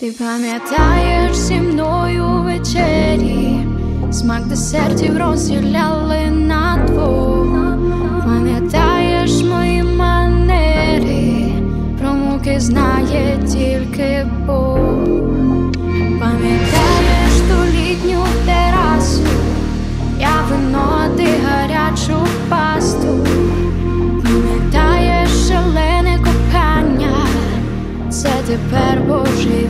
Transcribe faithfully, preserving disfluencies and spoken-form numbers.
Ty pamiętajesz zimnoju wieczeri, smak desertów rozdzielali na dwóch. Pamiętajesz moje manery, про муки знає тільки Бог. Пам'ятаєш ту літню терасу, я вино, ти гарячу пасту. Пам'ятаєш шалене кохання, це тепер Божий